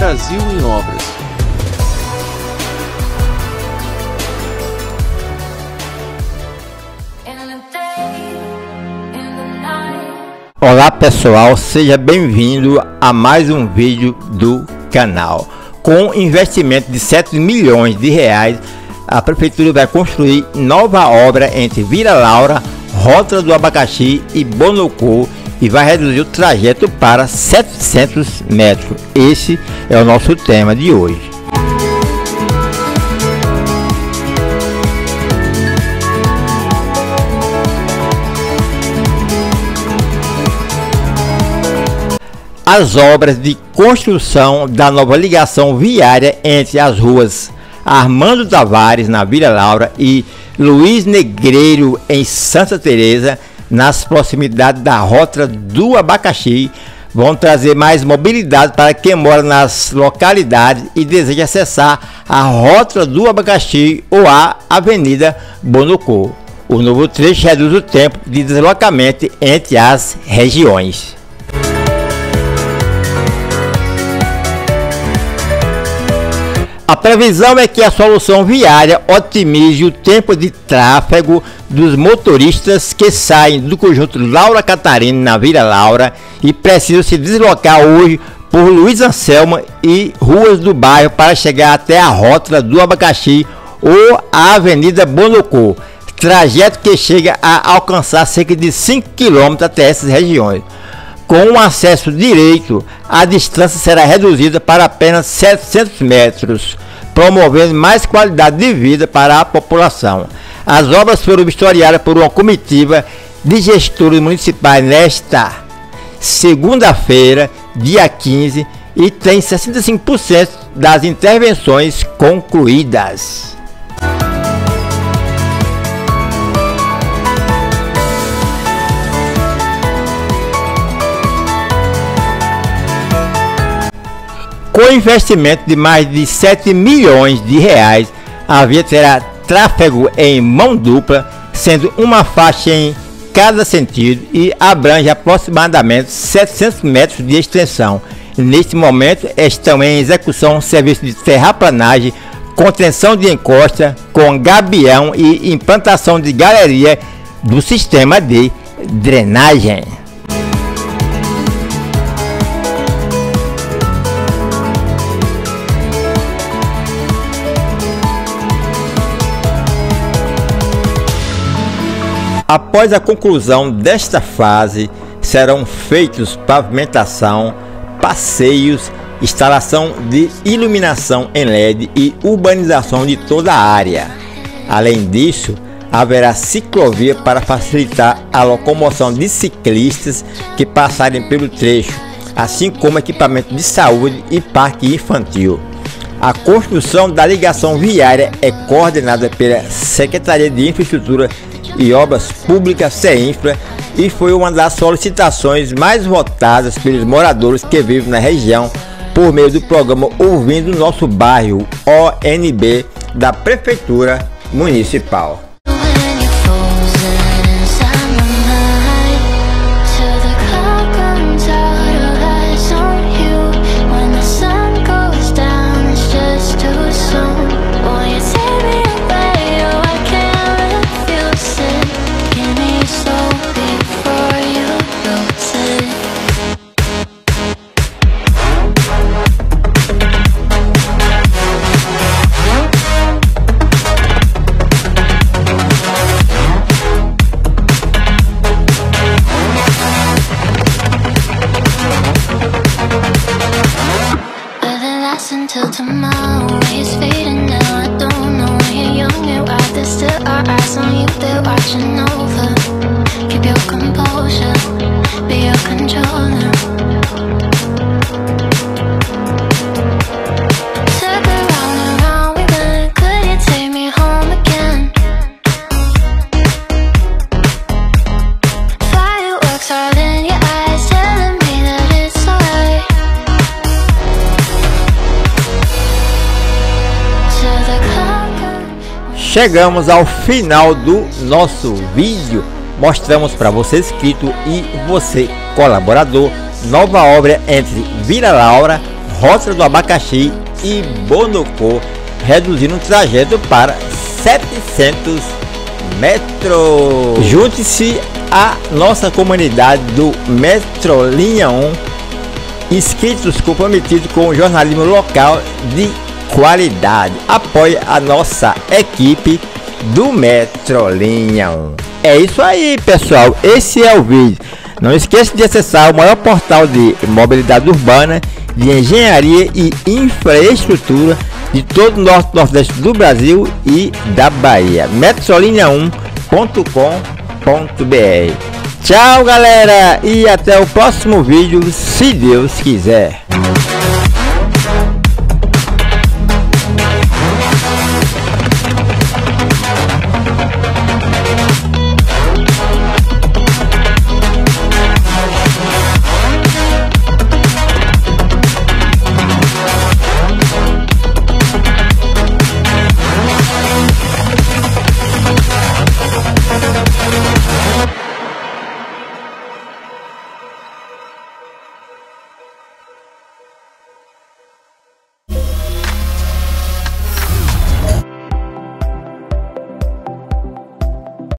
Brasil em Obras. Olá pessoal, seja bem-vindo a mais um vídeo do canal. Com investimento de 7 milhões de reais, a prefeitura vai construir nova obra entre Vila Laura, Rôtula do Abacaxi e Bonocô e vai reduzir o trajeto para 700 metros. Esse é o nosso tema de hoje. As obras de construção da nova ligação viária entre as ruas Armando Tavares, na Vila Laura, e Luiz Negreiro, em Santa Teresa, nas proximidades da Rôtula do Abacaxi, vão trazer mais mobilidade para quem mora nas localidades e deseja acessar a Rôtula do Abacaxi ou a Avenida Bonocô. O novo trecho reduz o tempo de deslocamento entre as regiões. A previsão é que a solução viária otimize o tempo de tráfego dos motoristas que saem do Conjunto Laura Catarino, na Vila Laura, e precisam se deslocar hoje por Luiz Anselmo e ruas do bairro para chegar até a Rôtula do Abacaxi ou a Avenida Bonocô, trajeto que chega a alcançar cerca de 5 km até essas regiões. Com o acesso direito, a distância será reduzida para apenas 700 metros, promovendo mais qualidade de vida para a população. As obras foram vistoriadas por uma comitiva de gestores municipais nesta segunda-feira, dia 15, e tem 65% das intervenções concluídas. Com investimento de mais de 7 milhões de reais, a via terá tráfego em mão dupla, sendo uma faixa em cada sentido e abrange aproximadamente 700 metros de extensão. Neste momento estão em execução serviços de terraplanagem, contenção de encosta com gabião e implantação de galeria do sistema de drenagem. Após a conclusão desta fase, serão feitos pavimentação, passeios, instalação de iluminação em LED e urbanização de toda a área. Além disso, haverá ciclovia para facilitar a locomoção de ciclistas que passarem pelo trecho, assim como equipamento de saúde e parque infantil. A construção da ligação viária é coordenada pela Secretaria de Infraestrutura e Obras Públicas, CEINFRA, e foi uma das solicitações mais votadas pelos moradores que vivem na região por meio do programa Ouvindo Nosso Bairro, ONB, da Prefeitura Municipal. Chegamos ao final do nosso vídeo, mostramos para você inscrito e você colaborador, nova obra entre Vila Laura, Rôtula do Abacaxi e Bonocô, reduzindo o trajeto para 700 metros. Junte-se à nossa comunidade do Metrolinha 1, inscritos comprometidos com o jornalismo local de qualidade. Apoie a nossa equipe do Metrolinha 1. É isso aí, pessoal, esse é o vídeo. Não esqueça de acessar o maior portal de mobilidade urbana, de engenharia e infraestrutura de todo o norte e nordeste do Brasil e da Bahia. metrolinha1.com.br. Tchau, galera, e até o próximo vídeo, se Deus quiser.